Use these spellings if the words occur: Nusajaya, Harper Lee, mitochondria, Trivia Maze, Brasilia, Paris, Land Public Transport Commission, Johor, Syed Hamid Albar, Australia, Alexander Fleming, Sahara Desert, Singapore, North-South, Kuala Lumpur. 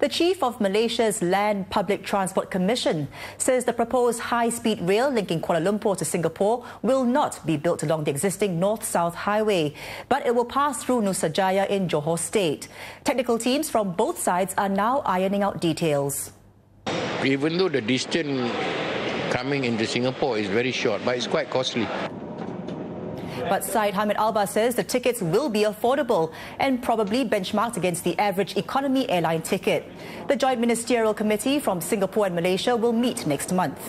The chief of Malaysia's Land Public Transport Commission says the proposed high-speed rail linking Kuala Lumpur to Singapore will not be built along the existing north-south highway, but it will pass through Nusajaya in Johor State. Technical teams from both sides are now ironing out details. Even though the distance coming into Singapore is very short, but it's quite costly. But Syed Hamid Albar says the tickets will be affordable and probably benchmarked against the average economy airline ticket. The Joint Ministerial Committee from Singapore and Malaysia will meet next month.